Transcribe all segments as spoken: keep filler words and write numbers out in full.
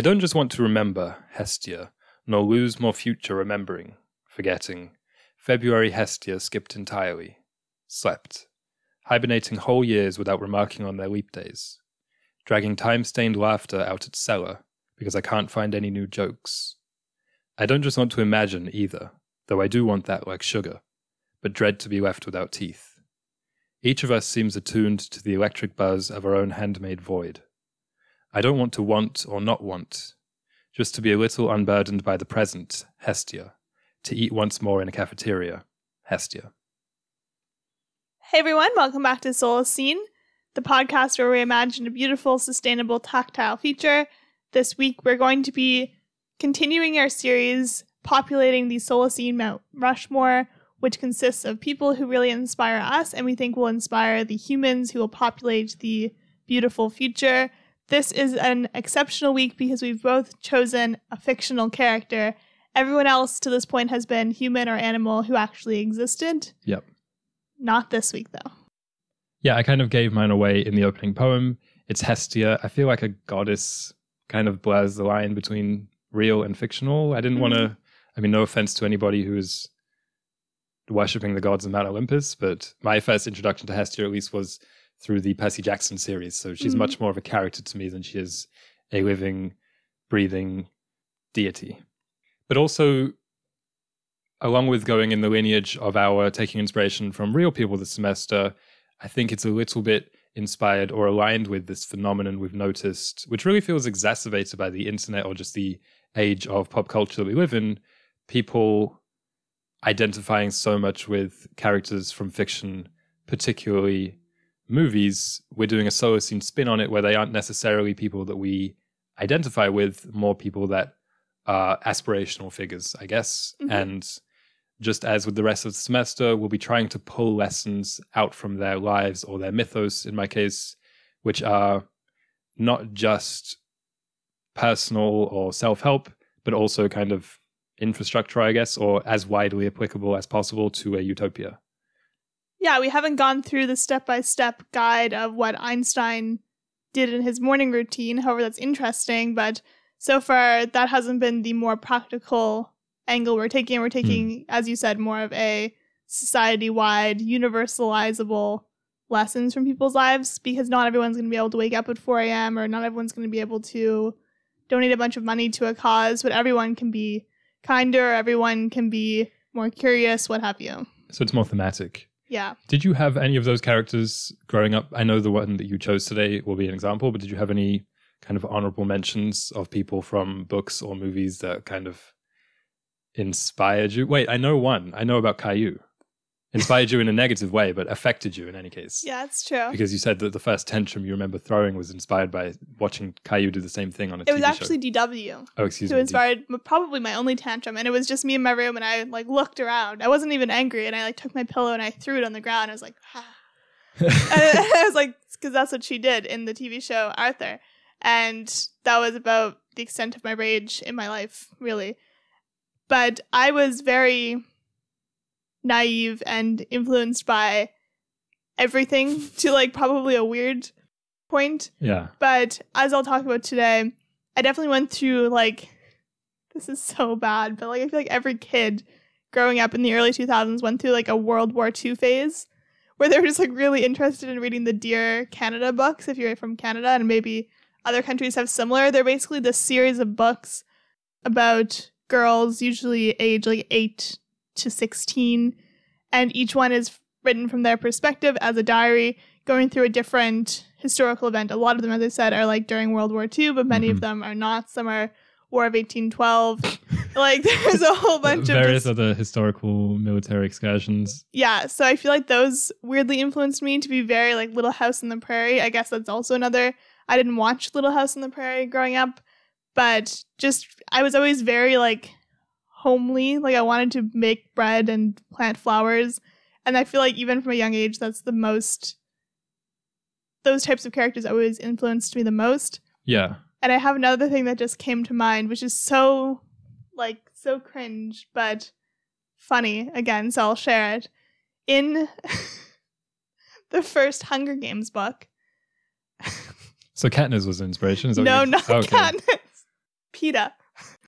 I don't just want to remember Hestia, nor lose more future remembering, forgetting. February Hestia skipped entirely, slept, hibernating whole years without remarking on their leap days, dragging time-stained laughter out its cellar, because I can't find any new jokes. I don't just want to imagine either, though I do want that like sugar, but dread to be left without teeth. Each of us seems attuned to the electric buzz of our own handmade void. I don't want to want or not want, just to be a little unburdened by the present, Hestia, to eat once more in a cafeteria, Hestia. Hey everyone, welcome back to Solacene, the podcast where we imagine a beautiful, sustainable, tactile future. This week we're going to be continuing our series populating the Solacene Mount Rushmore, which consists of people who really inspire us and we think will inspire the humans who will populate the beautiful future. This is an exceptional week because we've both chosen a fictional character. Everyone else to this point has been human or animal who actually existed. Yep. Not this week, though. Yeah, I kind of gave mine away in the opening poem. It's Hestia. I feel like a goddess kind of blurs the line between real and fictional. I didn't mm-hmm. want to, I mean, no offense to anybody who's worshipping the gods of Mount Olympus, but my first introduction to Hestia at least was through the Percy Jackson series. So she's mm-hmm. much more of a character to me than she is a living, breathing deity. But also, along with going in the lineage of our taking inspiration from real people this semester, I think it's a little bit inspired or aligned with this phenomenon we've noticed, which really feels exacerbated by the internet or just the age of pop culture that we live in, people identifying so much with characters from fiction, particularly movies. We're doing a Solacene spin on it where they aren't necessarily people that we identify with, more people that are aspirational figures, I guess. Mm-hmm. And just as with the rest of the semester, we'll be trying to pull lessons out from their lives or their mythos, in my case, which are not just personal or self-help, but also kind of infrastructure, I guess, or as widely applicable as possible to a utopia. Yeah, we haven't gone through the step-by-step guide of what Einstein did in his morning routine. However, that's interesting, but so far that hasn't been the more practical angle we're taking. We're taking, mm. as you said, more of a society-wide, universalizable lessons from people's lives, because not everyone's going to be able to wake up at four a.m. or not everyone's going to be able to donate a bunch of money to a cause, but everyone can be kinder, everyone can be more curious, what have you. So it's more thematic. Yeah. Did you have any of those characters growing up? I know the one that you chose today will be an example, but did you have any kind of honorable mentions of people from books or movies that kind of inspired you? Wait, I know one. I know about Caillou. Inspired you in a negative way, but affected you in any case. Yeah, that's true. Because you said that the first tantrum you remember throwing was inspired by watching Caillou do the same thing on a T V show. It was actually D W. Oh, excuse me. It inspired probably my only tantrum, and it was just me in my room, and I like looked around. I wasn't even angry, and I like took my pillow and I threw it on the ground. I was like, ah. And I was like, because that's what she did in the T V show Arthur, and that was about the extent of my rage in my life, really. But I was very naive and influenced by everything to like probably a weird point. Yeah. But as I'll talk about today, I definitely went through like, this is so bad, but like I feel like every kid growing up in the early two thousands went through like a World War Two phase where they were just like really interested in reading the Dear Canada books if you're from Canada, and maybe other countries have similar. They're basically this series of books about girls usually age like eight to sixteen, and each one is written from their perspective as a diary going through a different historical event. A lot of them, as I said, are like during World War Two, but many mm-hmm. of them are not. Some are War of eighteen twelve. Like there's a whole bunch various of various other historical military excursions. Yeah, so I feel like those weirdly influenced me to be very like Little House on the Prairie. I guess that's also another. I didn't watch Little House on the Prairie growing up, but just I was always very like homely, like I wanted to make bread and plant flowers, and I feel like even from a young age that's the most, those types of characters always influenced me the most. Yeah. And I have another thing that just came to mind, which is so like so cringe but funny again, so I'll share it. In the first Hunger Games book. So Katniss was an inspiration? Is that no, not okay. Katniss. Peeta.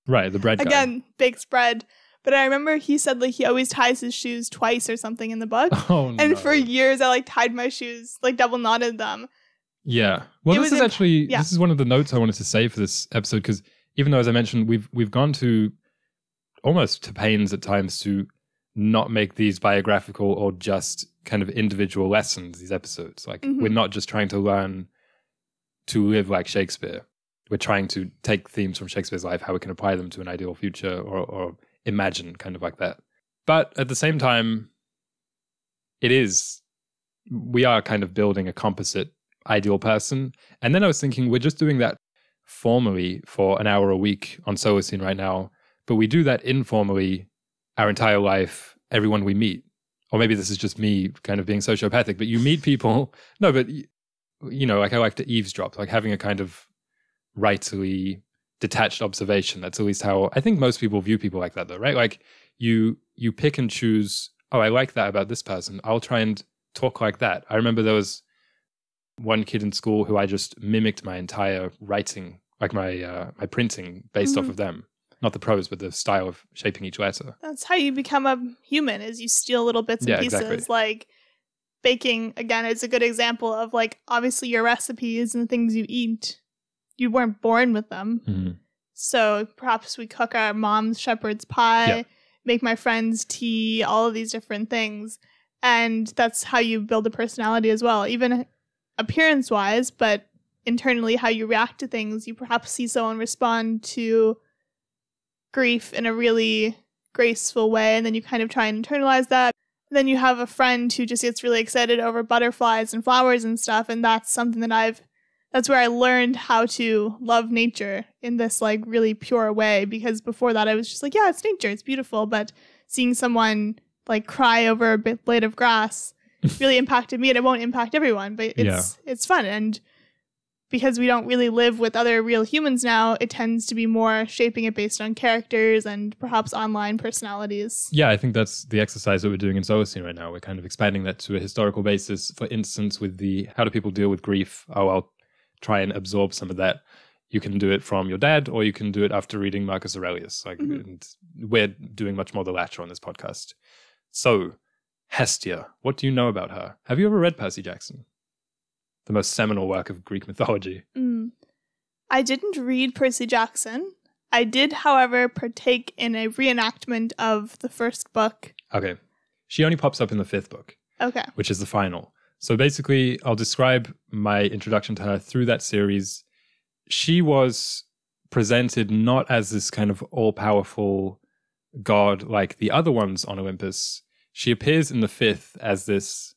Right, the bread guy. Again, bakes bread. But I remember he said, like, he always ties his shoes twice or something in the book. Oh, no. And for years, I, like, tied my shoes, like, double-knotted them. Yeah. Well, it this is imp- actually, yeah. this is one of the notes I wanted to say for this episode, because even though, as I mentioned, we've we've gone to almost to pains at times to not make these biographical or just kind of individual lessons, these episodes. Like, mm-hmm. we're not just trying to learn to live like Shakespeare. We're trying to take themes from Shakespeare's life, how we can apply them to an ideal future or... or imagine, kind of like that. But at the same time, it is, we are kind of building a composite ideal person. And then I was thinking, we're just doing that formally for an hour a week on Solacene right now, but we do that informally our entire life, everyone we meet. Or maybe this is just me kind of being sociopathic, but you meet people, no, but, you know, like I like to eavesdrop, like having a kind of rightly detached observation. That's at least how I think most people view people like that, though, right? Like you you pick and choose, oh, I like that about this person. I'll try and talk like that. I remember there was one kid in school who I just mimicked my entire writing, like my uh, my printing based mm-hmm. off of them. Not the prose, but the style of shaping each letter. That's how you become a human, is you steal little bits and yeah, pieces. Exactly. Like baking, again, is a good example of, like, obviously your recipes and the things you eat, you weren't born with them. Mm-hmm. So perhaps we cook our mom's shepherd's pie, yeah. make my friend's tea, all of these different things. And that's how you build a personality as well, even appearance-wise, but internally how you react to things. You perhaps see someone respond to grief in a really graceful way, and then you kind of try and internalize that. And then you have a friend who just gets really excited over butterflies and flowers and stuff, and that's something that I've That's where I learned how to love nature in this, like, really pure way, because before that I was just like, yeah, it's nature, it's beautiful. But seeing someone, like, cry over a blade of grass really impacted me, and it won't impact everyone, but it's yeah. it's fun. And because we don't really live with other real humans now, it tends to be more shaping it based on characters and perhaps online personalities. Yeah, I think that's the exercise that we're doing in Solacene right now. We're kind of expanding that to a historical basis. For instance, with the how do people deal with grief? Oh, I'll try and absorb some of that. You can do it from your dad, or you can do it after reading Marcus Aurelius. Like, mm-hmm. and we're doing much more the latter on this podcast. So, Hestia, what do you know about her? Have you ever read Percy Jackson? The most seminal work of Greek mythology. Mm. I didn't read Percy Jackson. I did, however, partake in a reenactment of the first book. Okay. She only pops up in the fifth book. Okay. Which is the final. So basically, I'll describe my introduction to her through that series. She was presented not as this kind of all-powerful god like the other ones on Olympus. She appears in the fifth as this,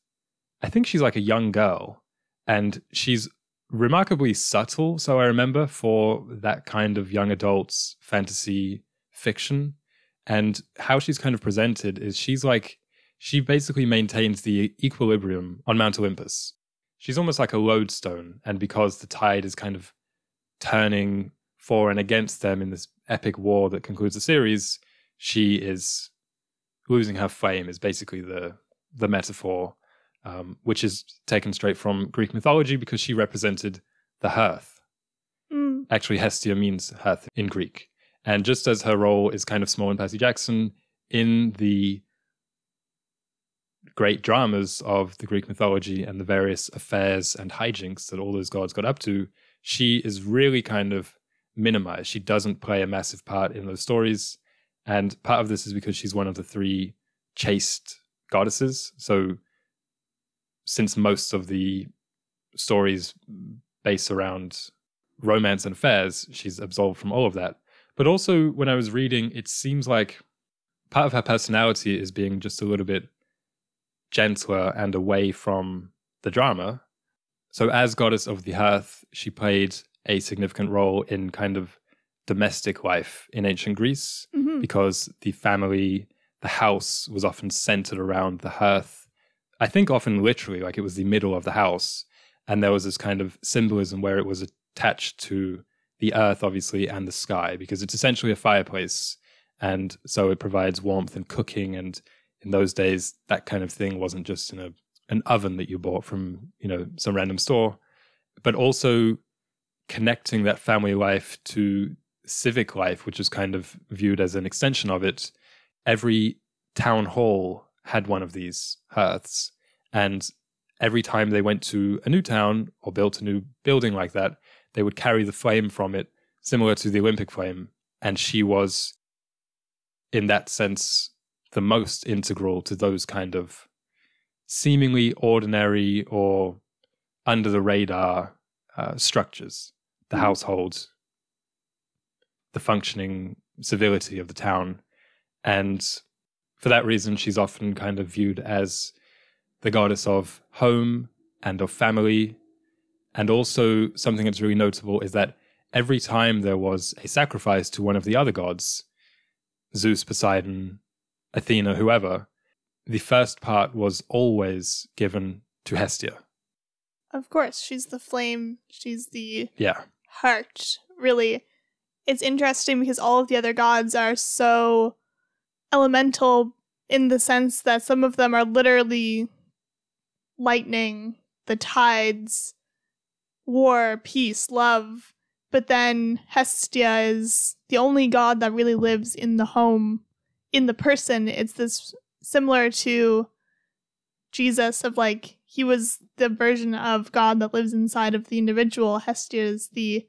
I think she's like a young girl, and she's remarkably subtle, so I remember, for that kind of young adults fantasy fiction. And how she's kind of presented is she's like, she basically maintains the equilibrium on Mount Olympus. She's almost like a lodestone, and because the tide is kind of turning for and against them in this epic war that concludes the series, she is losing her flame, is basically the the metaphor, um, which is taken straight from Greek mythology because she represented the hearth. Mm. Actually, Hestia means hearth in Greek. And just as her role is kind of small in Percy Jackson, in the great dramas of the Greek mythology and the various affairs and hijinks that all those gods got up to, she is really kind of minimized. She doesn't play a massive part in those stories. And part of this is because she's one of the three chaste goddesses. So since most of the stories base around romance and affairs, she's absolved from all of that. But also, when I was reading, it seems like part of her personality is being just a little bit gentler and away from the drama. So as goddess of the hearth, she played a significant role in kind of domestic life in ancient Greece, mm-hmm. because the family, the house, was often centered around the hearth. I think often literally, like, it was the middle of the house, and there was this kind of symbolism where it was attached to the earth, obviously, and the sky, because it's essentially a fireplace, and so it provides warmth and cooking. And in those days, that kind of thing wasn't just in a an oven that you bought from, you know, some random store, but also connecting that family life to civic life, which was kind of viewed as an extension of it, every town hall had one of these hearths. And every time they went to a new town or built a new building like that, they would carry the flame from it, similar to the Olympic flame. And she was, in that sense, the most integral to those kind of seemingly ordinary or under the radar uh, structures, the household, the functioning civility of the town. And for that reason, she's often kind of viewed as the goddess of home and of family. And also something that's really notable is that every time there was a sacrifice to one of the other gods, Zeus, Poseidon, Athena, whoever, the first part was always given to Hestia. Of course, she's the flame, she's the yeah. heart, really. It's interesting because all of the other gods are so elemental in the sense that some of them are literally lightning, the tides, war, peace, love. But then Hestia is the only god that really lives in the home, in the person. It's this similar to Jesus of like, he was the version of God that lives inside of the individual. Hestia is the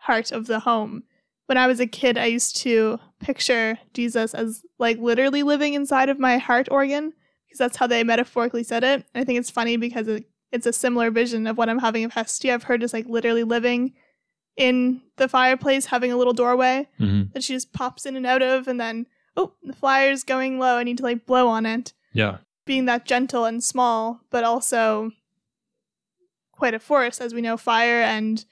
heart of the home. When I was a kid, I used to picture Jesus as like literally living inside of my heart organ, because that's how they metaphorically said it. And I think it's funny because it, it's a similar vision of what I'm having of Hestia. I've heard is like literally living in the fireplace, having a little doorway mm-hmm. that she just pops in and out of, and then, oh, the fire's going low. I need to like blow on it. Yeah. Being that gentle and small, but also quite a force. As we know, fire and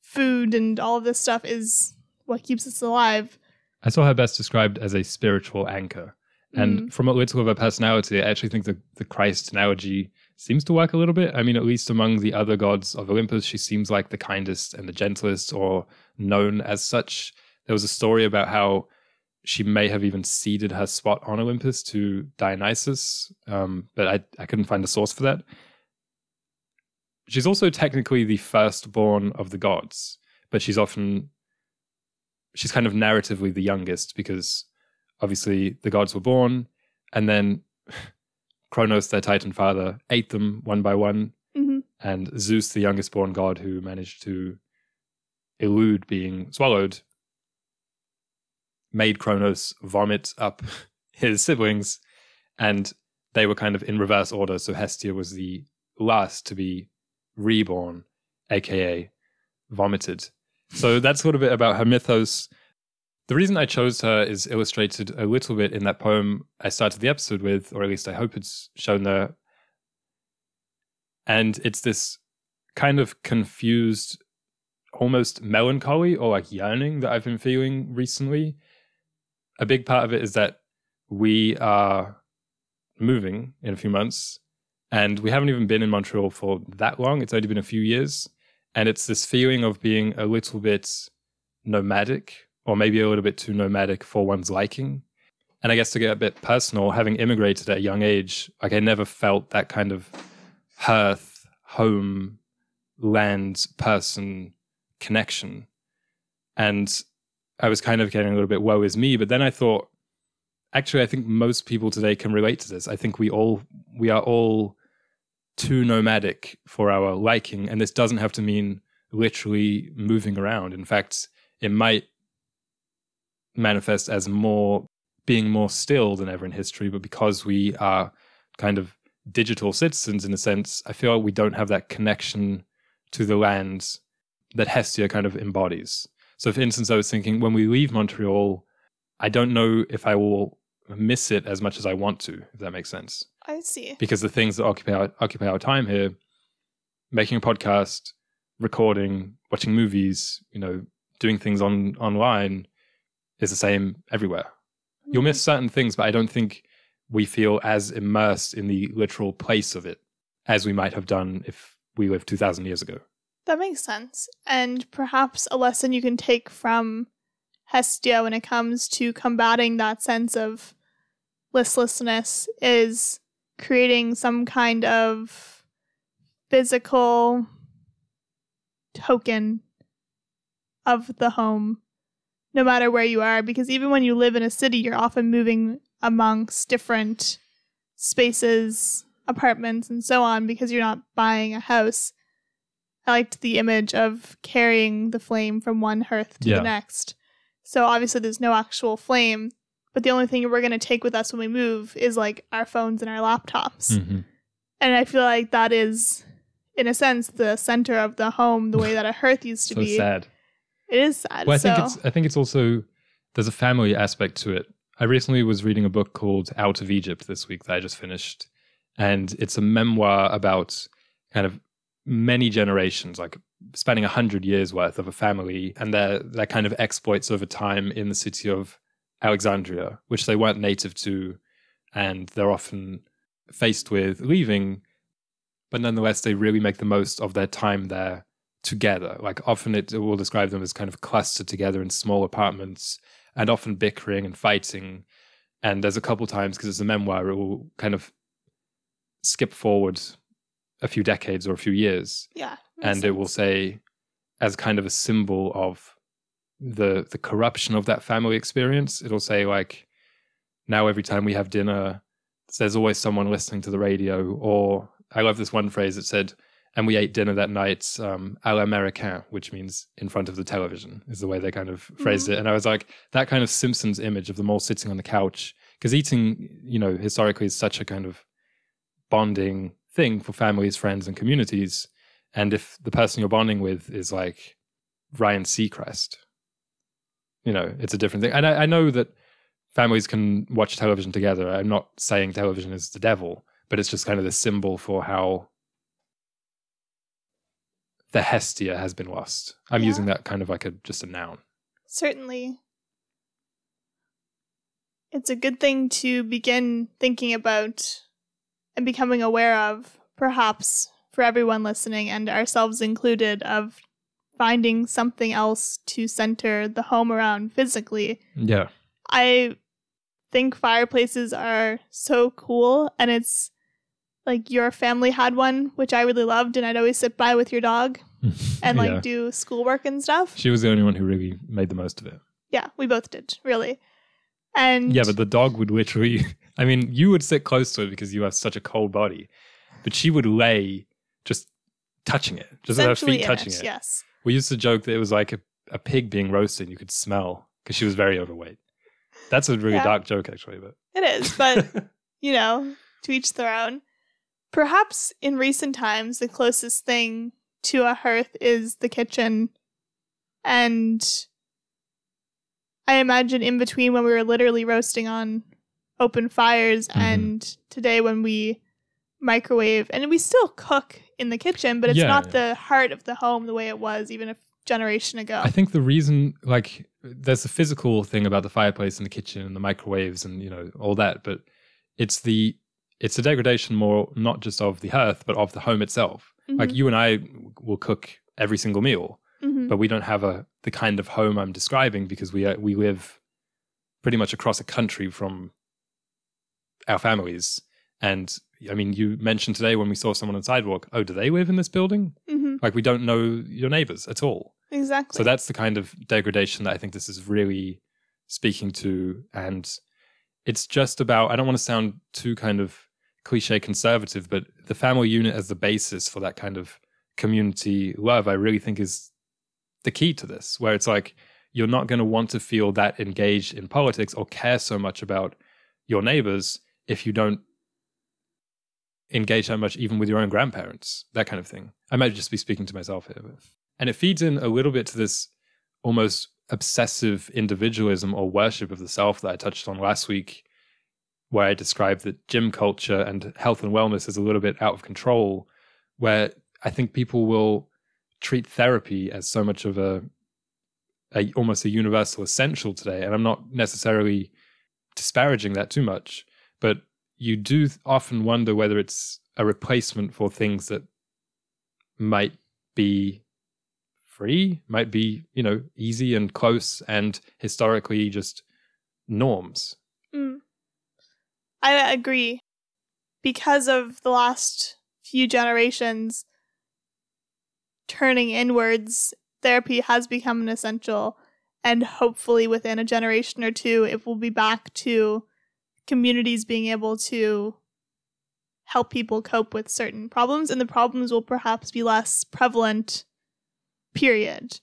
food and all of this stuff is what keeps us alive. I saw her best described as a spiritual anchor. And mm. from a little of her personality, I actually think the, the Christ analogy seems to work a little bit. I mean, at least among the other gods of Olympus, she seems like the kindest and the gentlest, or known as such. There was a story about how she may have even ceded her spot on Olympus to Dionysus, um, but I, I couldn't find a source for that. She's also technically the firstborn of the gods, but she's often, she's kind of narratively the youngest, because obviously the gods were born, and then Kronos, their Titan father, ate them one by one, mm-hmm. and Zeus, the youngest born god who managed to elude being swallowed, made Kronos vomit up his siblings, and they were kind of in reverse order. So Hestia was the last to be reborn, aka vomited. So that's a little bit about her mythos. The reason I chose her is illustrated a little bit in that poem I started the episode with, or at least I hope it's shown there. And it's this kind of confused, almost melancholy or like yearning that I've been feeling recently. A big part of it is that we are moving in a few months, and we haven't even been in Montreal for that long. It's only been a few years. And it's this feeling of being a little bit nomadic, or maybe a little bit too nomadic for one's liking. And I guess to get a bit personal, having immigrated at a young age, like I never felt that kind of hearth, home, land, person connection. And I was kind of getting a little bit woe is me, but then I thought, actually, I think most people today can relate to this. I think we all, we are all too nomadic for our liking. And this doesn't have to mean literally moving around. In fact, it might manifest as more being more still than ever in history. But because we are kind of digital citizens in a sense, I feel like we don't have that connection to the land that Hestia kind of embodies. So for instance, I was thinking when we leave Montreal, I don't know if I will miss it as much as I want to, if that makes sense. I see. Because the things that occupy our, occupy our time here, making a podcast, recording, watching movies, you know, doing things on online, is the same everywhere. Mm-hmm. You'll miss certain things, but I don't think we feel as immersed in the literal place of it as we might have done if we lived two thousand years ago. That makes sense. And perhaps a lesson you can take from Hestia when it comes to combating that sense of listlessness is creating some kind of physical token of the home no matter where you are, because even when you live in a city, you're often moving amongst different spaces, apartments, and so on, because you're not buying a house. I liked the image of carrying the flame from one hearth to yeah. the next. So obviously there's no actual flame, but the only thing we're going to take with us when we move is like our phones and our laptops. Mm-hmm. And I feel like that is, in a sense, the center of the home, the way that a hearth used to so be. So sad. It is sad. Well, I so. think it's. I think it's also, there's a family aspect to it. I recently was reading a book called Out of Egypt this week that I just finished. And it's a memoir about kind of many generations, like spanning a hundred years worth of a family and their, their kind of exploits over time in the city of Alexandria, which they weren't native to. And they're often faced with leaving, but nonetheless, they really make the most of their time there together. Like often it, it will describe them as kind of clustered together in small apartments and often bickering and fighting. And there's a couple times, because it's a memoir, it will kind of skip forward a few decades or a few years. Yeah. And sense. It will say, as kind of a symbol of the the corruption of that family experience, it'll say like, now every time we have dinner, there's always someone listening to the radio. Or I love this one phrase that said, and we ate dinner that night um, à l'américain, which means in front of the television, is the way they kind of phrased mm-hmm. it. And I was like, that kind of Simpsons image of them all sitting on the couch, because eating, you know, historically is such a kind of bonding thing for families, friends, and communities. And if the person you're bonding with is like Ryan Seacrest, you know, it's a different thing. And I, I know that families can watch television together. I'm not saying television is the devil, but it's just kind of the symbol for how the Hestia has been lost. I'm yeah. using that kind of like a just a noun. Certainly. It's a good thing to begin thinking about and becoming aware of, perhaps for everyone listening and ourselves included, of finding something else to center the home around physically. Yeah. I think fireplaces are so cool, and it's like your family had one, which I really loved, and I'd always sit by with your dog and like yeah. do schoolwork and stuff. She was the only one who really made the most of it. Yeah, we both did, really. And yeah, but the dog would literally... I mean, you would sit close to it because you have such a cold body, but she would lay just touching it, just with her feet touching it, it. Yes. We used to joke that it was like a, a pig being roasted and you could smell, because she was very overweight. That's a really yeah. dark joke, actually. But it is, but, you know, to each their own. Perhaps in recent times, the closest thing to a hearth is the kitchen. And I imagine in between when we were literally roasting on open fires mm-hmm. and today when we microwave, and we still cook in the kitchen, but it's yeah, not yeah. the heart of the home the way it was even a generation ago. I think the reason, like, there's the physical thing about the fireplace and the kitchen and the microwaves and, you know, all that, but it's the it's the degradation more not just of the hearth, but of the home itself. Mm-hmm. Like you and I will cook every single meal, mm-hmm. but we don't have a the kind of home I'm describing, because we are, we live pretty much across a country from our families. And I mean, you mentioned today when we saw someone on the sidewalk, oh, do they live in this building? Mm-hmm. Like we don't know your neighbors at all. Exactly. So that's the kind of degradation that I think this is really speaking to. And it's just about, I don't want to sound too kind of cliche conservative, but the family unit as the basis for that kind of community love, I really think is the key to this, where it's like, you're not going to want to feel that engaged in politics or care so much about your neighbors if you don't engage that much even with your own grandparents, that kind of thing. I might just be speaking to myself here. But. And it feeds in a little bit to this almost obsessive individualism or worship of the self that I touched on last week, where I described that gym culture and health and wellness is a little bit out of control, where I think people will treat therapy as so much of a, a almost a universal essential today. And I'm not necessarily disparaging that too much, but you do often wonder whether it's a replacement for things that might be free, might be, you know, easy and close and historically just norms. Mm. I agree. Because of the last few generations turning inwards, therapy has become an essential. And hopefully within a generation or two, it will be back to communities being able to help people cope with certain problems. And the problems will perhaps be less prevalent, period.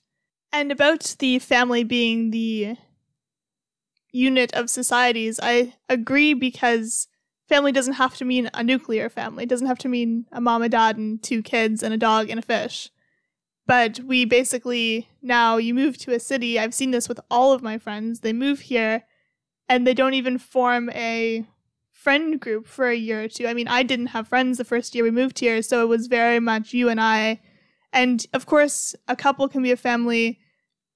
And about the family being the unit of societies, I agree, because family doesn't have to mean a nuclear family. It doesn't have to mean a mom, a dad, and two kids, and a dog, and a fish. But we basically, now you move to a city, I've seen this with all of my friends, they move here and they don't even form a friend group for a year or two. I mean, I didn't have friends the first year we moved here, so it was very much you and I. And of course, a couple can be a family,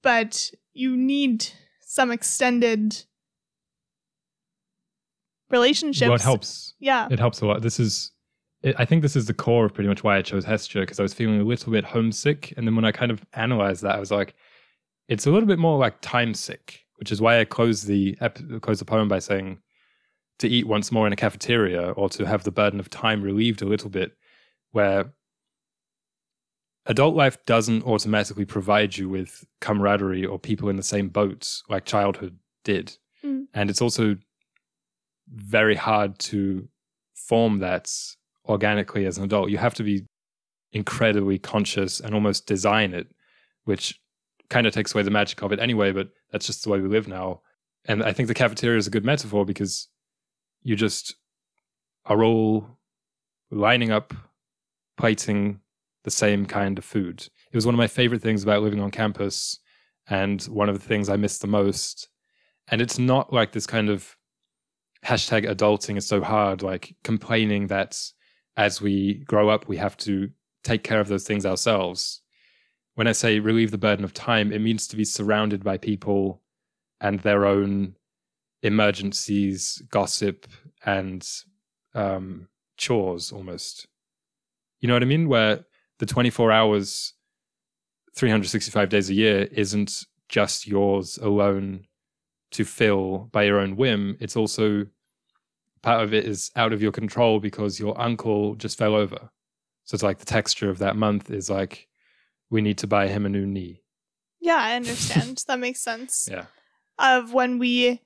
but you need some extended relationships. Well, it helps. Yeah. It helps a lot. This is... I think this is the core of pretty much why I chose Hestia, because I was feeling a little bit homesick. And then when I kind of analyzed that, I was like, it's a little bit more like time sick, which is why I closed the, closed the poem by saying to eat once more in a cafeteria, or to have the burden of time relieved a little bit, where adult life doesn't automatically provide you with camaraderie or people in the same boats like childhood did. Mm. And it's also very hard to form that organically as an adult. You have to be incredibly conscious and almost design it, which kind of takes away the magic of it anyway, but that's just the way we live now. And I think the cafeteria is a good metaphor, because you just are all lining up, plating the same kind of food. It was one of my favorite things about living on campus, and one of the things I miss the most. And it's not like this kind of hashtag adulting is so hard, like complaining that as we grow up, we have to take care of those things ourselves. When I say relieve the burden of time, it means to be surrounded by people and their own emergencies, gossip, and um, chores almost. You know what I mean? Where the twenty-four hours, three hundred sixty-five days a year isn't just yours alone to fill by your own whim. It's also... part of it is out of your control because your uncle just fell over. So it's like the texture of that month is like, we need to buy him a new knee. Yeah, I understand. That makes sense. Yeah. Of when we...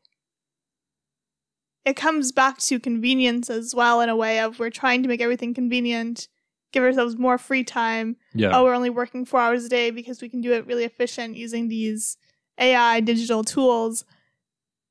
It comes back to convenience as well, in a way of we're trying to make everything convenient, give ourselves more free time. Yeah. Oh, we're only working four hours a day because we can do it really efficient using these A I digital tools.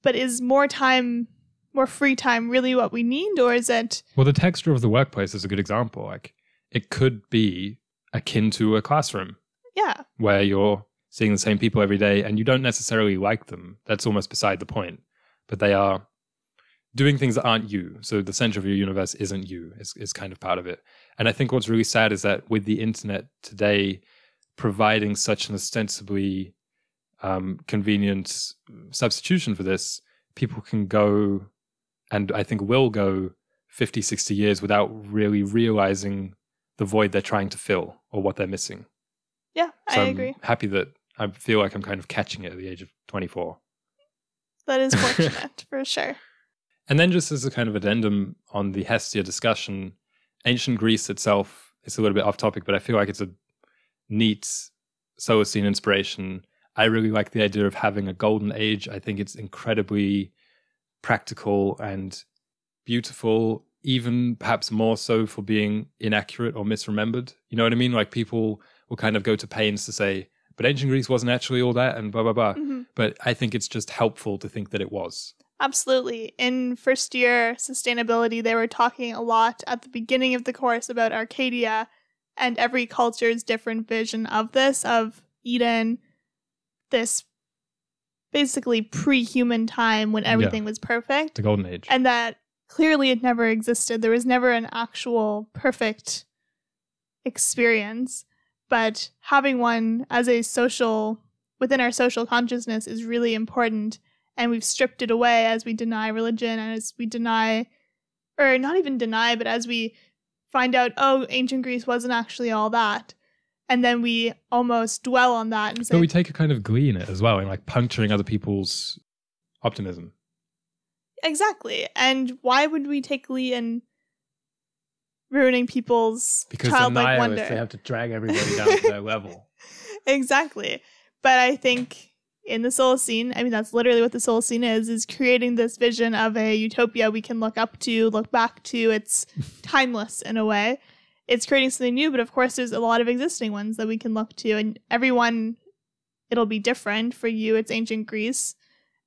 But is more time... more free time really what we need, or is it... Well, the texture of the workplace is a good example. Like, it could be akin to a classroom. Yeah. Where you're seeing the same people every day and you don't necessarily like them. That's almost beside the point. But they are doing things that aren't you. So the center of your universe isn't you. It's, it's kind of part of it. And I think what's really sad is that with the internet today providing such an ostensibly um, convenient substitution for this, people can go... and I think will go fifty, sixty years without really realizing the void they're trying to fill or what they're missing. Yeah, so I I'm agree. Happy that I feel like I'm kind of catching it at the age of twenty-four. That is fortunate, for sure. And then just as a kind of addendum on the Hestia discussion, ancient Greece itself is a little bit off topic, but I feel like it's a neat Solacene inspiration. I really like the idea of having a golden age. I think it's incredibly... practical and beautiful, even perhaps more so for being inaccurate or misremembered. You know what I mean? Like, people will kind of go to pains to say, but ancient Greece wasn't actually all that and blah, blah, blah. Mm-hmm. But I think it's just helpful to think that it was. Absolutely. In first year sustainability, they were talking a lot at the beginning of the course about Arcadia and every culture's different vision of this, of Eden, this basically pre-human time when everything yeah. was perfect. The golden age. And that clearly it never existed. There was never an actual perfect experience. But having one as a social, within our social consciousness is really important. And we've stripped it away as we deny religion and as we deny, or not even deny, but as we find out, oh, ancient Greece wasn't actually all that. And then we almost dwell on that. And say, but we take a kind of glee in it as well, in like puncturing other people's optimism. Exactly. And why would we take glee in ruining people's because childlike wonder? Because they have to drag everybody down to their level. Exactly. But I think in the Solacene. I mean, that's literally what the Solacene is, is creating this vision of a utopia we can look up to, look back to. It's timeless in a way. It's creating something new, but of course there's a lot of existing ones that we can look to, and everyone, it'll be different. For you, it's ancient Greece.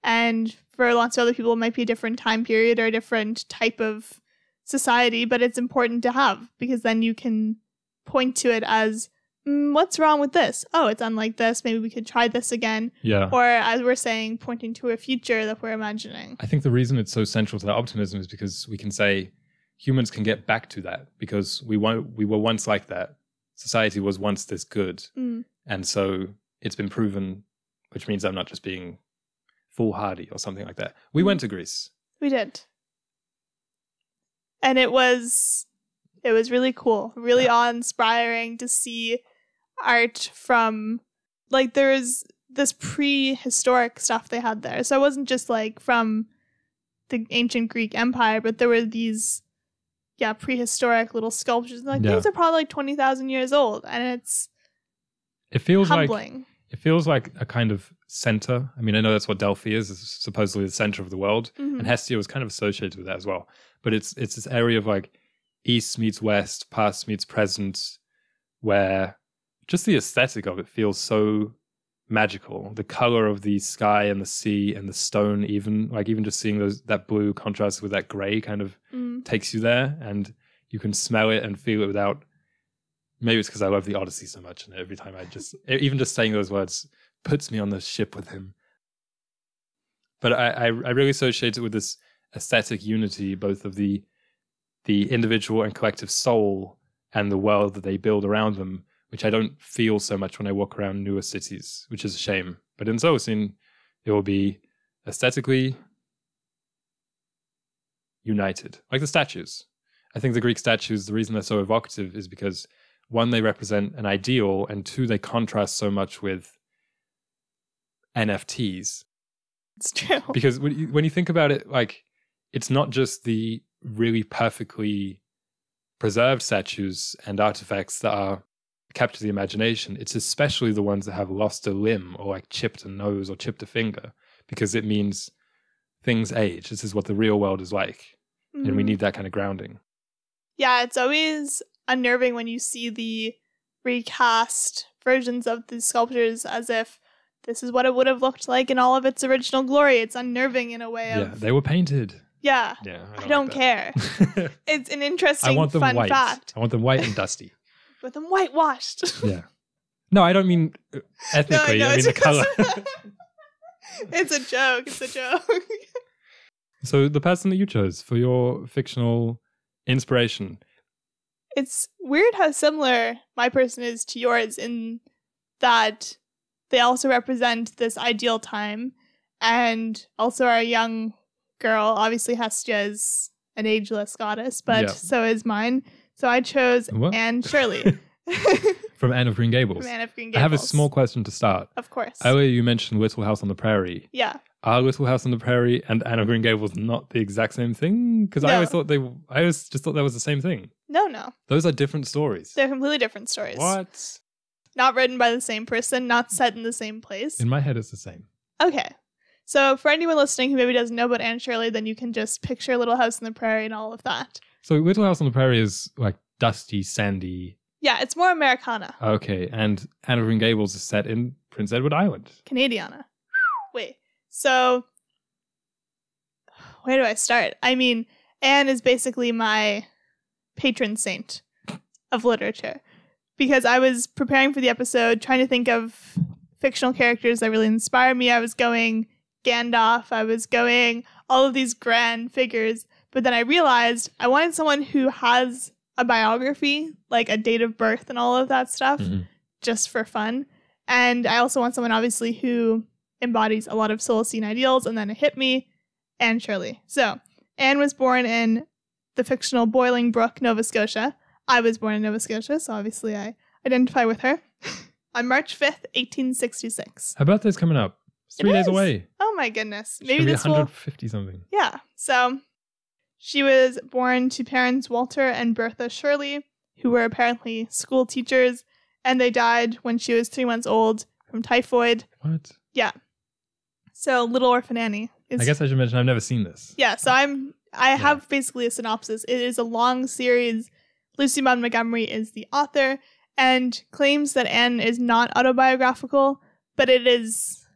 And for lots of other people, it might be a different time period or a different type of society, but it's important to have, because then you can point to it as, mm, what's wrong with this? Oh, it's unlike this. Maybe we could try this again. Yeah. Or as we're saying, pointing to a future that we're imagining. I think the reason it's so central to that optimism is because we can say humans can get back to that, because we won't, we were once like that. Society was once this good. Mm. And so it's been proven, which means I'm not just being foolhardy or something like that. We went to Greece. We did. And it was it was really cool, really yeah. awe-inspiring to see art from, like, there was this prehistoric stuff they had there. So it wasn't just like from the ancient Greek Empire, but there were these yeah, prehistoric little sculptures. And, like, yeah. these are probably like twenty thousand years old, and it's it feels humbling. Like it feels like a kind of center. I mean, I know that's what Delphi is, is supposedly the center of the world. Mm-hmm. And Hestia was kind of associated with that as well. But it's it's this area of like east meets west, past meets present, where just the aesthetic of it feels so magical. The color of the sky and the sea and the stone, even like even just seeing those that blue contrast with that gray kind of mm. takes you there, and you can smell it and feel it without. Maybe it's because I love The Odyssey so much, and every time I just, even just saying those words, puts me on the ship with him. But I, I, I really associate it with this aesthetic unity, both of the the individual and collective soul and the world that they build around them, which I don't feel so much when I walk around newer cities, which is a shame. But in Solacene, it will be aesthetically united, like the statues. I think the Greek statues, the reason they're so evocative is because one, they represent an ideal, and two, they contrast so much with N F Ts. It's true. Because when you, when you think about it, like, it's not just the really perfectly preserved statues and artifacts that are capture the imagination. It's especially the ones that have lost a limb or like chipped a nose or chipped a finger, because it means things age. This is what the real world is like. Mm. And we need that kind of grounding. Yeah, it's always unnerving when you see the recast versions of the sculptures as if this is what it would have looked like in all of its original glory. It's unnerving in a way of... Yeah, they were painted. Yeah. Yeah, I don't, I don't like care. It's an interesting, I want them fun white. fact. I want them white and dusty. With them whitewashed. Yeah. No, I don't mean ethnically. No, no, I mean the color. It's a joke. It's a joke. So the person that you chose for your fictional inspiration... It's weird how similar my person is to yours in that they also represent this ideal time, and also are a young girl. Obviously, Hestia is an ageless goddess, but yeah. so is mine. So I chose what? Anne Shirley. From Anne of Green Gables. From Anne of Green Gables. I have a small question to start. Of course. Earlier you mentioned Little House on the Prairie. Yeah. Are Little House on the Prairie and Anne of Green Gables not the exact same thing? Because no. I always thought they, I always just thought that was the same thing. No, no. Those are different stories. They're completely different stories. What? Not written by the same person, not set in the same place. In my head, it's the same. Okay. So for anyone listening who maybe doesn't know about Anne Shirley, then you can just picture Little House on the Prairie and all of that. So Little House on the Prairie is like dusty, sandy. Yeah, it's more Americana. Okay. And Anne of Green Gables is set in Prince Edward Island. Canadiana. Wait. So, where do I start? I mean, Anne is basically my patron saint of literature, because I was preparing for the episode, trying to think of fictional characters that really inspire me. I was going Gandalf. I was going all of these grand figures. But then I realized I wanted someone who has a biography, like a date of birth and all of that stuff, mm-hmm. just for fun. And I also want someone, obviously, who... embodies a lot of Solacene ideals, and then it hit me, Anne Shirley. So, Anne was born in the fictional Bolingbrook, Nova Scotia. I was born in Nova Scotia, so obviously I identify with her. On March fifth, eighteen sixty-six. How about this coming up? It's three it days is. away. Oh my goodness. Maybe Should be this one hundred fifty will... something. Yeah. So, she was born to parents Walter and Bertha Shirley, who were apparently school teachers, and they died when she was three months old from typhoid. What? Yeah. So Little Orphan Annie. Is, I guess I should mention I've never seen this. Yeah, so I'm I yeah. have basically a synopsis. It is a long series. Lucy Maud Montgomery is the author and claims that Anne is not autobiographical, but it is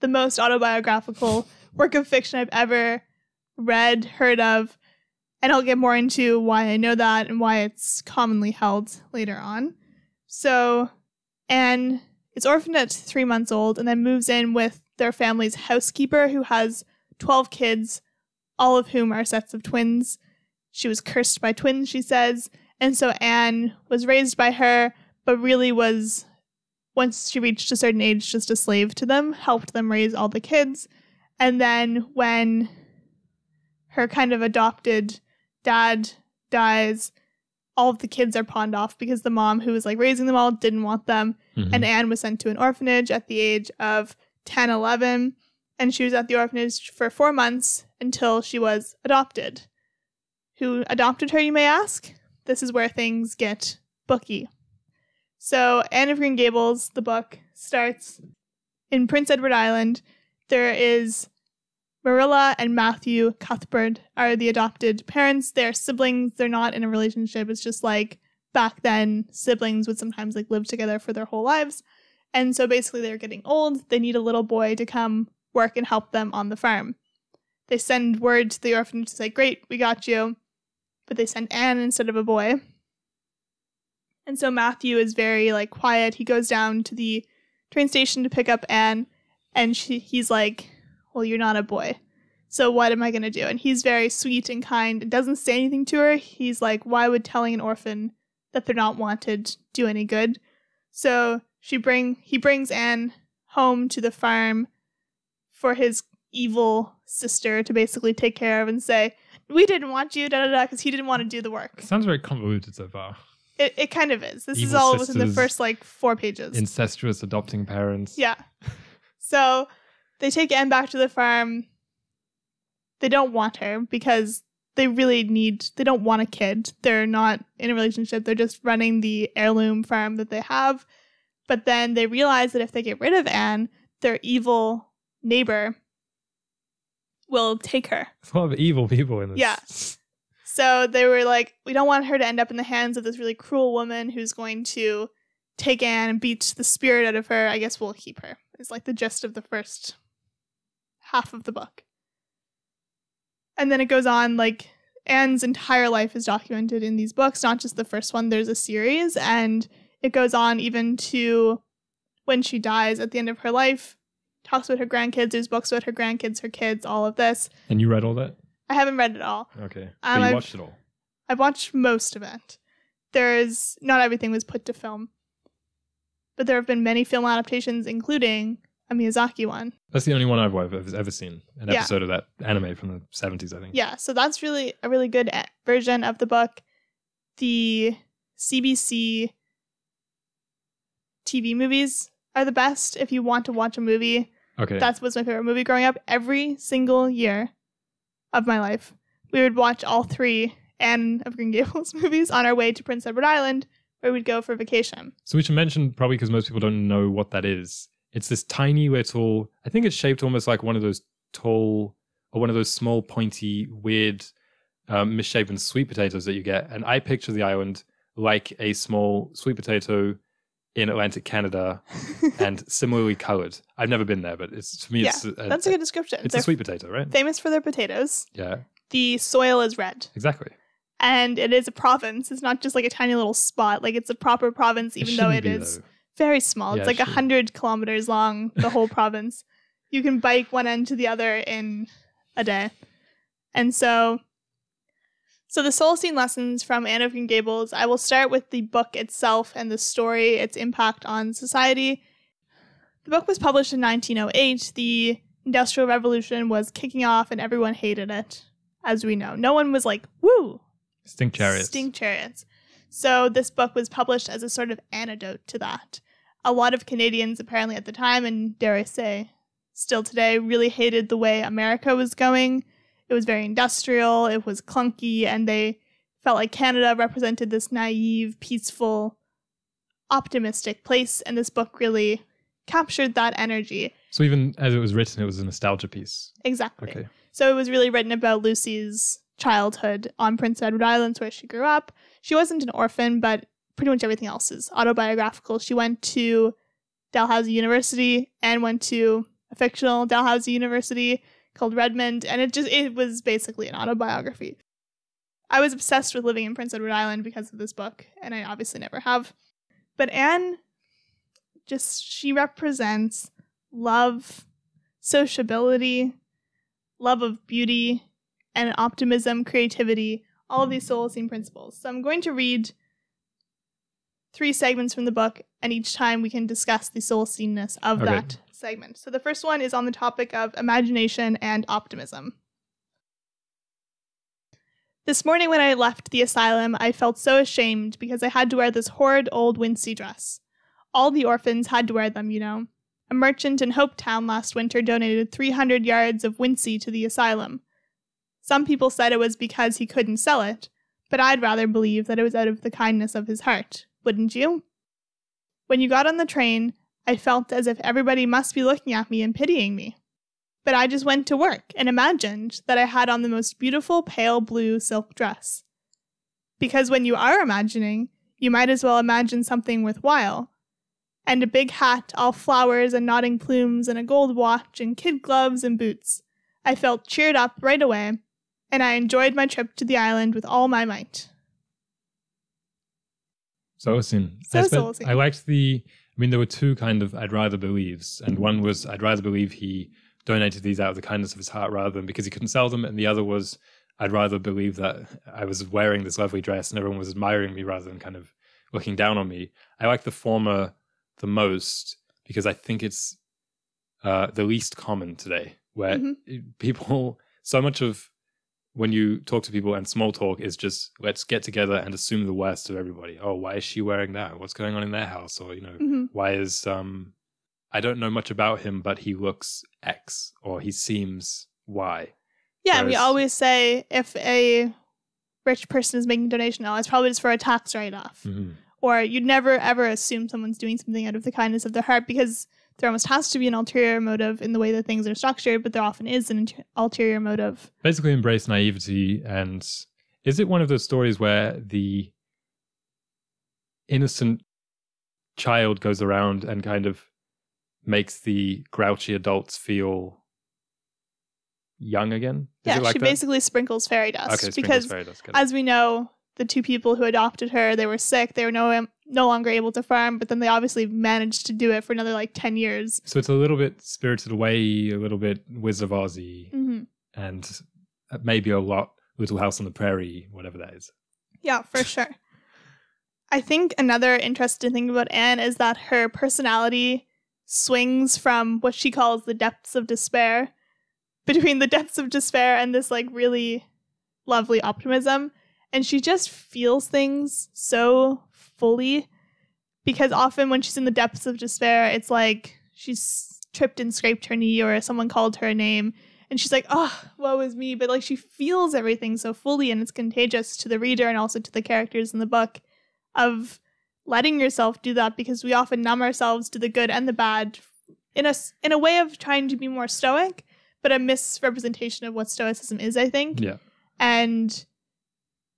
the most autobiographical work of fiction I've ever read, heard of, and I'll get more into why I know that and why it's commonly held later on. So Anne is orphaned at three months old and then moves in with their family's housekeeper, who has twelve kids, all of whom are sets of twins. She was cursed by twins, she says, and so Anne was raised by her, but really was, once she reached a certain age, just a slave to them, helped them raise all the kids. And then when her kind of adopted dad dies, all of the kids are pawned off because the mom who was like raising them all didn't want them. Mm-hmm. And Anne was sent to an orphanage at the age of ten, eleven, and she was at the orphanage for four months until she was adopted. Who adopted her, you may ask? This is where things get booky. So Anne of Green Gables, the book, starts in Prince Edward Island. There is Marilla and Matthew Cuthbert are the adopted parents. They're siblings. They're not in a relationship. It's just like back then, siblings would sometimes like live together for their whole lives. And so basically they're getting old. They need a little boy to come work and help them on the farm. They send word to the orphanage to say, great, we got you. But they send Anne instead of a boy. And so Matthew is very like quiet. He goes down to the train station to pick up Anne. And she, he's like, well, you're not a boy. So what am I going to do? And he's very sweet and kind and doesn't say anything to her. He's like, why would telling an orphan that they're not wanted do any good? So she bring he brings Anne home to the farm for his evil sister to basically take care of and say, we didn't want you, da da da, because he didn't want to do the work. It sounds very convoluted so far. It it kind of is. This evil is all sisters, within the first like four pages. Incestuous adopting parents. Yeah. So they take Anne back to the farm. They don't want her because they really need, they don't want a kid. They're not in a relationship. They're just running the heirloom farm that they have. But then they realize that if they get rid of Anne, their evil neighbor will take her. There's a lot of evil people in this. Yeah. So they were like, we don't want her to end up in the hands of this really cruel woman who's going to take Anne and beat the spirit out of her. I guess we'll keep her. It's like the gist of the first half of the book. And then it goes on, like, Anne's entire life is documented in these books, not just the first one. There's a series, and it goes on even to when she dies at the end of her life. Talks about her grandkids. There's books about her grandkids, her kids, all of this. And you read all that? I haven't read it all. Okay. Um, but you watched I've, it all? I've watched most of it. There's, not everything was put to film. But there have been many film adaptations, including a Miyazaki one. That's the only one I've ever seen, an yeah. episode of that anime from the seventies, I think. Yeah, so that's really a really good version of the book. The C B C T V movies are the best if you want to watch a movie. Okay. That was my favorite movie growing up. Every single year of my life, we would watch all three Anne of Green Gables movies on our way to Prince Edward Island, where we'd go for vacation. So we should mention, probably because most people don't know what that is, it's this tiny little, I think it's shaped almost like one of those tall or one of those small pointy weird um, misshapen sweet potatoes that you get. And I picture the island like a small sweet potato in Atlantic Canada and similarly coloured. I've never been there, but it's to me yeah, it's a, that's a good description. It's They're a sweet potato, right? Famous for their potatoes. Yeah. The soil is red. Exactly. And it is a province. It's not just like a tiny little spot. Like it's a proper province, even it though it be, is though. very small. Yeah, it's like it one hundred kilometers long, the whole province. You can bike one end to the other in a day. And so, so the Solacene lessons from Anne of Green Gables, I will start with the book itself and the story, its impact on society. The book was published in nineteen oh eight. The Industrial Revolution was kicking off and everyone hated it, as we know. No one was like, woo! Stink chariots. Stink chariots. So this book was published as a sort of antidote to that. A lot of Canadians apparently at the time, and dare I say, still today, really hated the way America was going. It was very industrial, it was clunky, and they felt like Canada represented this naive, peaceful, optimistic place, and this book really captured that energy. So even as it was written, it was a nostalgia piece. Exactly. Okay. So it was really written about Lucy's childhood on Prince Edward Island, where she grew up. She wasn't an orphan, but pretty much everything else is autobiographical. She went to Dalhousie University and went to a fictional Dalhousie University called Redmond, and it just it was basically an autobiography. I was obsessed with living in Prince Edward Island because of this book, and I obviously never have. But Anne, just she represents love, sociability, love of beauty, and optimism, creativity, all of these Solacene principles. So I'm going to read three segments from the book, and each time we can discuss the Solaceneness of okay. that segment. So the first one is on the topic of imagination and optimism. This morning when I left the asylum, I felt so ashamed because I had to wear this horrid old wincey dress. All the orphans had to wear them, you know. A merchant in Hopetown last winter donated three hundred yards of wincey to the asylum. Some people said it was because he couldn't sell it, but I'd rather believe that it was out of the kindness of his heart, wouldn't you? When you got on the train, I felt as if everybody must be looking at me and pitying me. But I just went to work and imagined that I had on the most beautiful pale blue silk dress. Because when you are imagining, you might as well imagine something worthwhile. And a big hat, all flowers and nodding plumes, and a gold watch and kid gloves and boots. I felt cheered up right away, and I enjoyed my trip to the island with all my might. Solacene. So I, spent, I liked the, I mean, there were two kind of I'd rather believes, and one was I'd rather believe he donated these out of the kindness of his heart rather than because he couldn't sell them, and the other was I'd rather believe that I was wearing this lovely dress and everyone was admiring me rather than kind of looking down on me. I like the former the most because I think it's uh, the least common today, where mm-hmm. people, so much of when you talk to people and small talk is just, let's get together and assume the worst of everybody. Oh, why is she wearing that? What's going on in their house? Or, you know, mm-hmm. why is, um, I don't know much about him, but he looks X or he seems Y. Yeah. Whereas, and we always say if a rich person is making a donation, oh, it's probably just for a tax write-off. Mm-hmm. Or you'd never, ever assume someone's doing something out of the kindness of their heart because there almost has to be an ulterior motive in the way that things are structured, but there often is an ulterior motive. Basically embrace naivety. And is it one of those stories where the innocent child goes around and kind of makes the grouchy adults feel young again? Is yeah, it like she that? basically sprinkles fairy dust. Okay, because fairy dust, as we know, the two people who adopted her, they were sick. They were no no longer able to farm, but then they obviously managed to do it for another like ten years. So it's a little bit Spirited Away, a little bit Wizard of Ozzy, mm-hmm. and maybe a lot Little House on the Prairie, whatever that is. Yeah, for sure. I think another interesting thing about Anne is that her personality swings from what she calls the depths of despair, between the depths of despair and this like really lovely optimism. And she just feels things so fully because often when she's in the depths of despair, it's like she's tripped and scraped her knee or someone called her a name and she's like, oh, woe is me. But like she feels everything so fully and it's contagious to the reader and also to the characters in the book of letting yourself do that because we often numb ourselves to the good and the bad in a, in a way of trying to be more stoic, but a misrepresentation of what stoicism is, I think. Yeah. And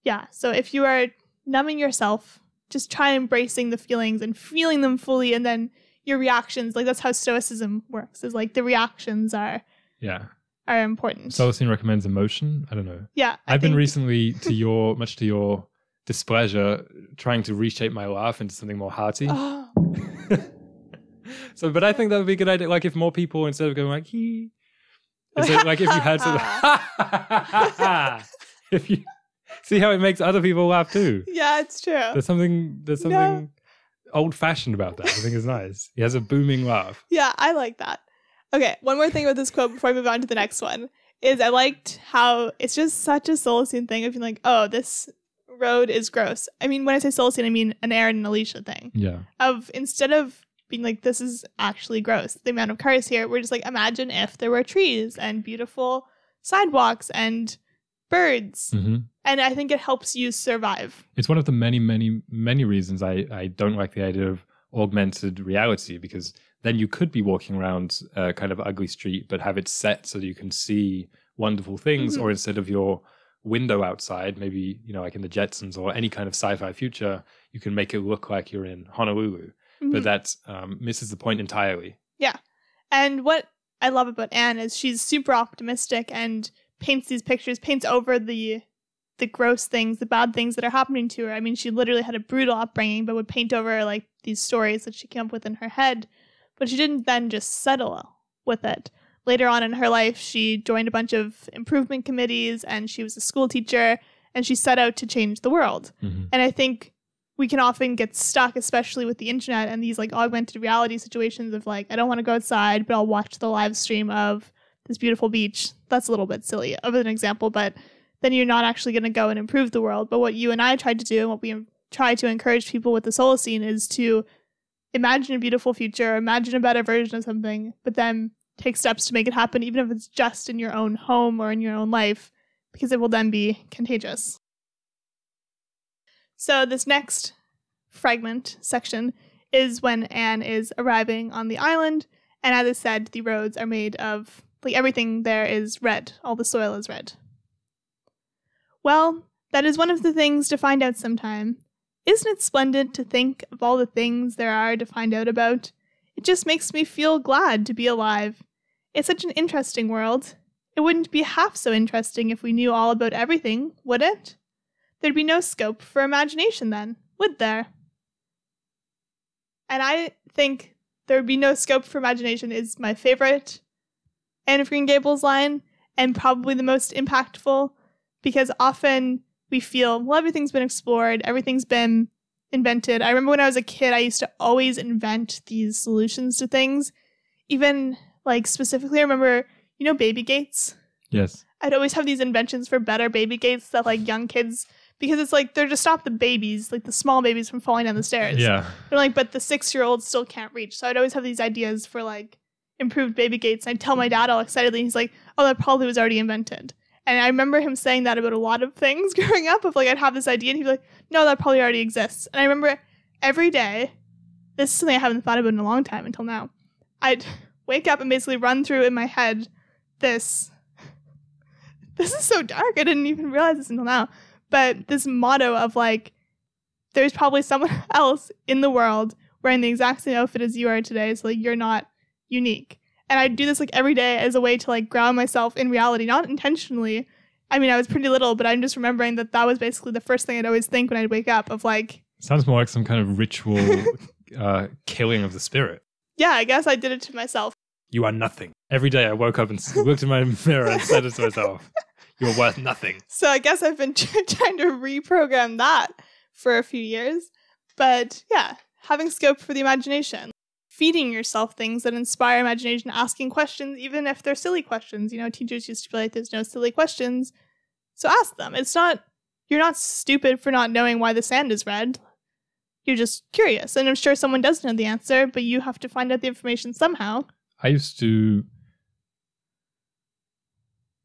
yeah, so if you are numbing yourself, just try embracing the feelings and feeling them fully, and then your reactions, like that's how stoicism works, is like the reactions are yeah are important. Solacene recommends emotion. I don't know. Yeah. I I've think... been recently, to your much to your displeasure, trying to reshape my laugh into something more hearty. Oh. So but I think that would be a good idea. Like if more people, instead of going like hee, is it like if you had to sort of, if you see how it makes other people laugh too. Yeah, it's true. There's something there's something no. old-fashioned about that. I think it's nice. He has a booming laugh. Yeah, I like that. Okay, one more thing about this quote before I move on to the next one is I liked how it's just such a Solacene thing of being like, oh, this road is gross. I mean, when I say Solacene, I mean an Aaron and Alicia thing. Yeah. Of instead of being like, this is actually gross, the amount of cars here, we're just like, imagine if there were trees and beautiful sidewalks and birds. Mm-hmm. And I think it helps you survive. It's one of the many, many, many reasons I, I don't like the idea of augmented reality, because then you could be walking around a kind of ugly street, but have it set so that you can see wonderful things, mm-hmm. or instead of your window outside, maybe, you know, like in the Jetsons or any kind of sci-fi future, you can make it look like you're in Honolulu. Mm-hmm. But that um, misses the point entirely. Yeah. And what I love about Anne is she's super optimistic and paints these pictures, paints over the the gross things, the bad things that are happening to her. I mean, she literally had a brutal upbringing, but would paint over like these stories that she came up with in her head. But she didn't then just settle with it. Later on in her life, she joined a bunch of improvement committees, and she was a school teacher, and she set out to change the world. Mm-hmm. And I think we can often get stuck, especially with the internet and these like augmented reality situations of like, I don't want to go outside, but I'll watch the live stream of this beautiful beach. That's a little bit silly of an example, but then you're not actually going to go and improve the world. But what you and I tried to do, and what we try to encourage people with the Solacene, is to imagine a beautiful future, imagine a better version of something, but then take steps to make it happen, even if it's just in your own home or in your own life, because it will then be contagious. So this next fragment section is when Anne is arriving on the island, and as I said, the roads are made of, like, everything there is red. All the soil is red. Well, that is one of the things to find out sometime. Isn't it splendid to think of all the things there are to find out about? It just makes me feel glad to be alive. It's such an interesting world. It wouldn't be half so interesting if we knew all about everything, would it? There'd be no scope for imagination then, would there? And I think there'd be no scope for imagination is my favorite Anne of Green Gables line, and probably the most impactful, because often we feel, well, everything's been explored, everything's been invented. I remember when I was a kid, I used to always invent these solutions to things. Even, like, specifically, I remember, you know, baby gates? Yes. I'd always have these inventions for better baby gates that, like, young kids, because it's like, they're to stop the babies, like the small babies, from falling down the stairs. Yeah. They're like, but the six-year-old still can't reach. So I'd always have these ideas for, like, improved baby gates. And I'd tell my dad all excitedly, and he's like, oh, that probably was already invented. And I remember him saying that about a lot of things growing up, of like, I'd have this idea, and he'd be like, no, that probably already exists. And I remember every day, this is something I haven't thought about in a long time until now, I'd wake up and basically run through in my head this, this is so dark, I didn't even realize this until now, but this motto of like, there's probably someone else in the world wearing the exact same outfit as you are today, so like, you're not unique. And I do this like every day as a way to like ground myself in reality, not intentionally. I mean, I was pretty little, but I'm just remembering that that was basically the first thing I'd always think when I'd wake up, of like... Sounds more like some kind of ritual uh, killing of the spirit. Yeah, I guess I did it to myself. You are nothing. Every day I woke up and looked in my mirror and said it to myself, you're worth nothing. So I guess I've been trying to reprogram that for a few years. But yeah, having scope for the imagination. Feeding yourself things that inspire imagination, asking questions, even if they're silly questions. You know, teachers used to be like, there's no silly questions. So ask them. It's not, you're not stupid for not knowing why the sand is red. You're just curious. And I'm sure someone does know the answer, but you have to find out the information somehow. I used to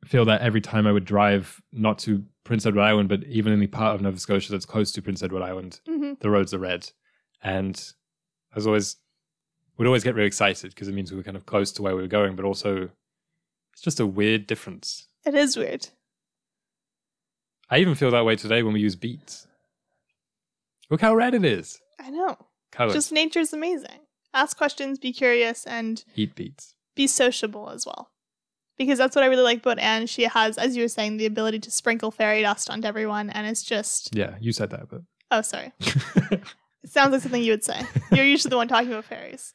feel that every time I would drive, not to Prince Edward Island, but even in the part of Nova Scotia that's close to Prince Edward Island, mm-hmm. the roads are red. And I was always... We'd always get really excited because it means we were kind of close to where we were going, but also it's just a weird difference. It is weird. I even feel that way today when we use beets. Look how red it is. I know. Colors. Just nature's amazing. Ask questions, be curious, and... Eat beets. Be sociable as well. Because that's what I really like about Anne. She has, as you were saying, the ability to sprinkle fairy dust onto everyone, and it's just... Yeah, you said that, but... Oh, sorry. It sounds like something you would say. You're usually the one talking about fairies.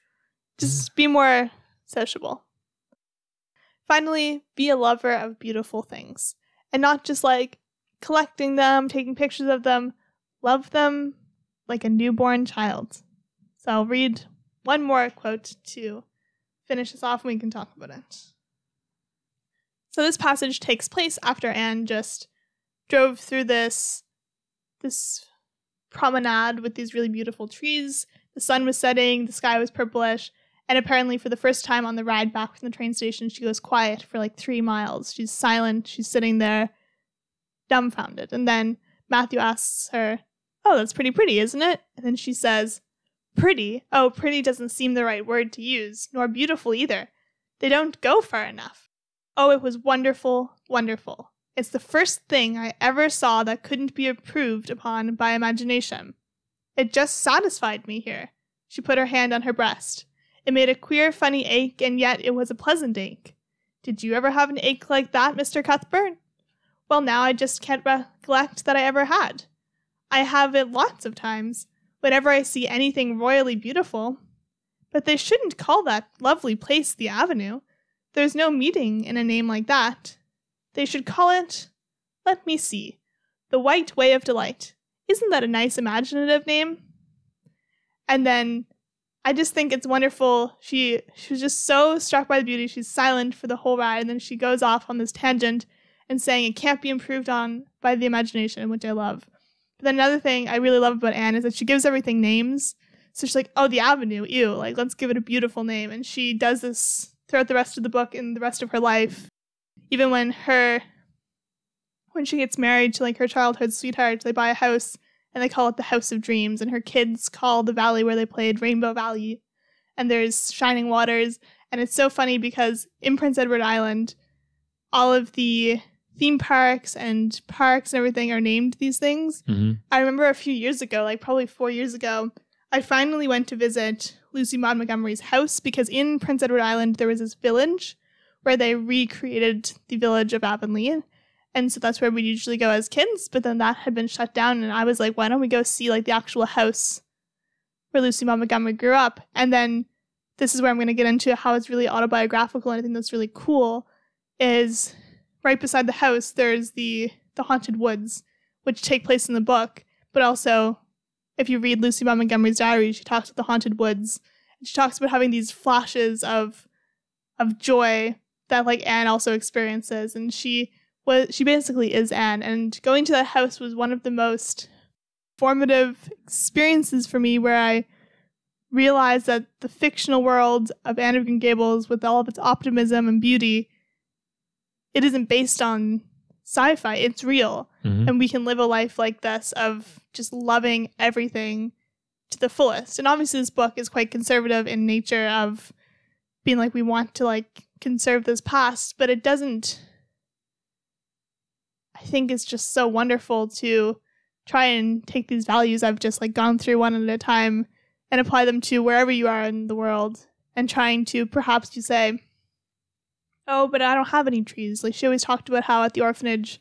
Just be more sociable. Finally, be a lover of beautiful things. And not just like collecting them, taking pictures of them. Love them like a newborn child. So I'll read one more quote to finish this off, and we can talk about it. So this passage takes place after Anne just drove through this, this promenade with these really beautiful trees. The sun was setting, the sky was purplish. And apparently for the first time on the ride back from the train station, she goes quiet for like three miles. She's silent. She's sitting there dumbfounded. And then Matthew asks her, oh, that's pretty pretty, isn't it? And then she says, pretty, oh, pretty doesn't seem the right word to use, nor beautiful either. They don't go far enough. Oh, it was wonderful, wonderful. It's the first thing I ever saw that couldn't be improved upon by imagination. It just satisfied me here. She put her hand on her breast. It made a queer, funny ache, and yet it was a pleasant ache. Did you ever have an ache like that, Mister Cuthbert? Well, now I just can't recollect that I ever had. I have it lots of times, whenever I see anything royally beautiful. But they shouldn't call that lovely place the Avenue. There's no meaning in a name like that. They should call it, let me see, the White Way of Delight. Isn't that a nice imaginative name? And then, I just think it's wonderful. She, she was just so struck by the beauty. She's silent for the whole ride, and then she goes off on this tangent and saying it can't be improved on by the imagination, which I love. But then another thing I really love about Anne is that she gives everything names. So she's like, oh, the Avenue, ew, like, let's give it a beautiful name. And she does this throughout the rest of the book and the rest of her life. Even when her, when she gets married to, like, her childhood sweetheart, they buy a house, and they call it the House of Dreams, and her kids call the valley where they played Rainbow Valley, and there's Shining Waters, and it's so funny because in Prince Edward Island, all of the theme parks and parks and everything are named these things. Mm-hmm. I remember a few years ago, like probably four years ago, I finally went to visit Lucy Maud Montgomery's house, because in Prince Edward Island, there was this village where they recreated the village of Avonlea. And so that's where we usually go as kids, but then that had been shut down, and I was like, why don't we go see, like, the actual house where Lucy Maud Montgomery grew up? And then this is where I'm going to get into how it's really autobiographical, and I think that's really cool, is right beside the house, there's the, the Haunted Woods, which take place in the book, but also, if you read Lucy Maud Montgomery's diary, she talks about the Haunted Woods, and she talks about having these flashes of of joy that, like, Anne also experiences, and she... Was, she basically is Anne, and going to that house was one of the most formative experiences for me, where I realized that the fictional world of Anne of Green Gables, with all of its optimism and beauty, it isn't based on sci-fi, it's real. Mm-hmm. And we can live a life like this of just loving everything to the fullest. And obviously this book is quite conservative in nature of being like, we want to, like, conserve this past, but it doesn't... I think it's just so wonderful to try and take these values I've just, like, gone through one at a time and apply them to wherever you are in the world, and trying to, perhaps you say, oh, but I don't have any trees. Like, she always talked about how at the orphanage,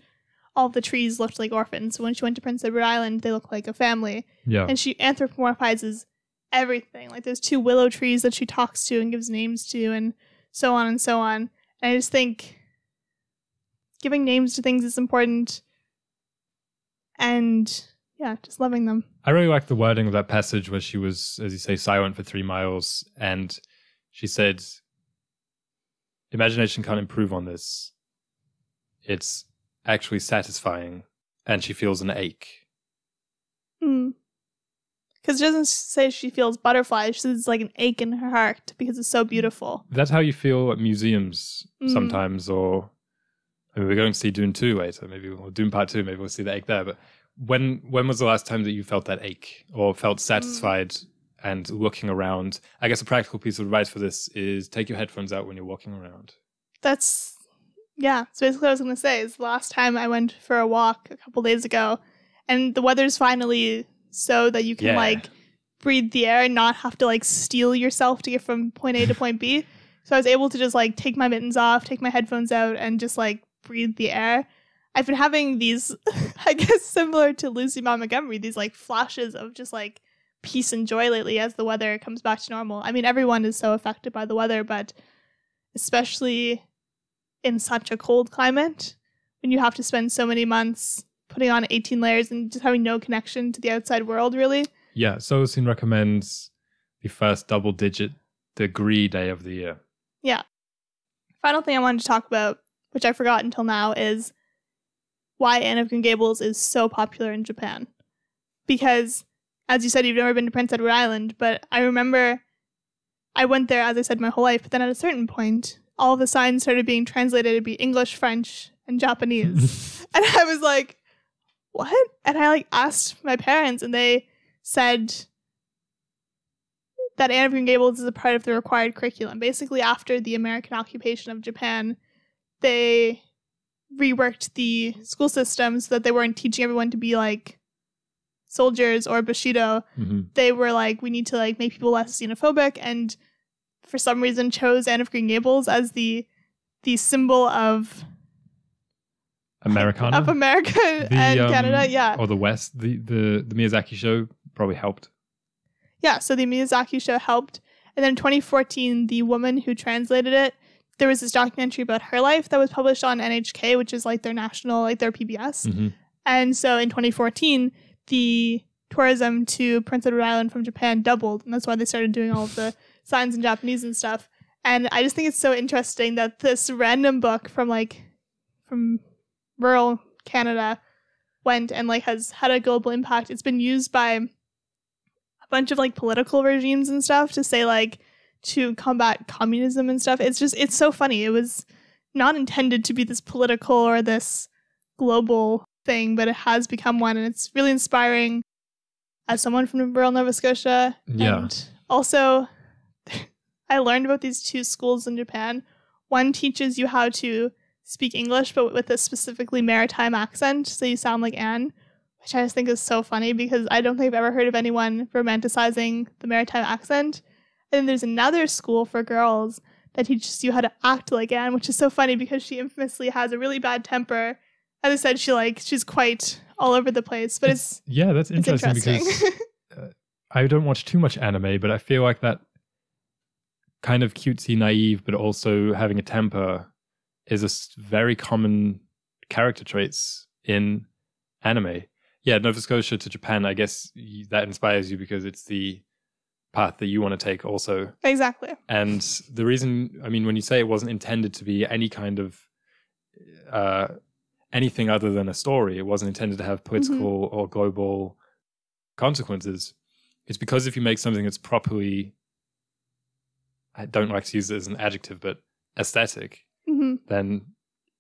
all the trees looked like orphans. So when she went to Prince Edward Island, they looked like a family. Yeah. And she anthropomorphizes everything. Like, there's two willow trees that she talks to and gives names to, and so on and so on. And I just think... giving names to things is important, and yeah, just loving them. I really like the wording of that passage where she was, as you say, silent for three miles, and she said, imagination can't improve on this. It's actually satisfying, and she feels an ache. Mm. Because she doesn't say she feels butterflies, she says it's like an ache in her heart, because it's so beautiful. That's how you feel at museums mm. sometimes, or... I mean, we're going to see Dune two later, maybe, or Dune Part two, maybe we'll see the ache there, but when when was the last time that you felt that ache, or felt satisfied mm. and looking around? I guess a practical piece of advice for this is take your headphones out when you're walking around. That's, yeah, so basically what I was going to say is the last time I went for a walk a couple days ago, and the weather's finally so that you can, yeah. like, breathe the air and not have to, like, steel yourself to get from point A to point B, so I was able to just, like, take my mittens off, take my headphones out, and just, like, breathe the air. I've been having these, I guess similar to Lucy Maud Montgomery, these like flashes of just like peace and joy lately as the weather comes back to normal. I mean, everyone is so affected by the weather, but especially in such a cold climate, when you have to spend so many months putting on eighteen layers and just having no connection to the outside world, really. Yeah, Solacene recommends the first double digit degree day of the year. Yeah. Final thing I wanted to talk about, which I forgot until now, is why Anne of Green Gables is so popular in Japan. Because, as you said, you've never been to Prince Edward Island, but I remember I went there, as I said, my whole life, but then at a certain point, all the signs started being translated to be English, French, and Japanese. And I was like, what? And I like asked my parents, and they said, that Anne of Green Gables is a part of the required curriculum. Basically, after the American occupation of Japan, they reworked the school system so that they weren't teaching everyone to be like soldiers or Bushido. Mm-hmm. They were like, we need to like make people less xenophobic, and for some reason chose Anne of Green Gables as the the symbol of Americana, of America the, and um, Canada, yeah, or the West. The, the the Miyazaki show probably helped. Yeah, so the Miyazaki show helped, and then in twenty fourteen, the woman who translated it, there was this documentary about her life that was published on N H K, which is like their national, like their P B S. Mm-hmm. And so in twenty fourteen, the tourism to Prince Edward Island from Japan doubled, and that's why they started doing all of the signs in Japanese and stuff. And I just think it's so interesting that this random book from like from rural Canada went and like has had a global impact. It's been used by a bunch of like political regimes and stuff to say like to combat communism and stuff. It's just, it's so funny. It was not intended to be this political or this global thing, but it has become one, and it's really inspiring as someone from rural Nova Scotia. Yeah. And also I learned about these two schools in Japan. One teaches you how to speak English, but with a specifically maritime accent, so you sound like Anne, which I just think is so funny because I don't think I've ever heard of anyone romanticizing the maritime accent. And then there's another school for girls that teaches you how to act like Anne, which is so funny because she infamously has a really bad temper. As I said, she like she's quite all over the place, but it's, it's yeah, that's it's interesting, interesting because uh, I don't watch too much anime, but I feel like that kind of cutesy, naive, but also having a temper is a very common character traits in anime. Yeah, Nova Scotia to Japan, I guess that inspires you because it's the path that you want to take also. Exactly. And the reason, I mean, when you say it wasn't intended to be any kind of uh, anything other than a story, it wasn't intended to have political mm-hmm. or global consequences, it's because if you make something that's properly, I don't like to use it as an adjective, but aesthetic, mm-hmm. then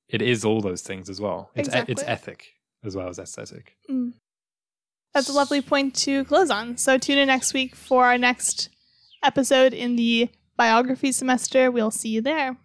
it is all those things as well. It's exactly. e- it's ethic as well as aesthetic. Mm. That's a lovely point to close on. So tune in next week for our next episode in the biography semester. We'll see you there.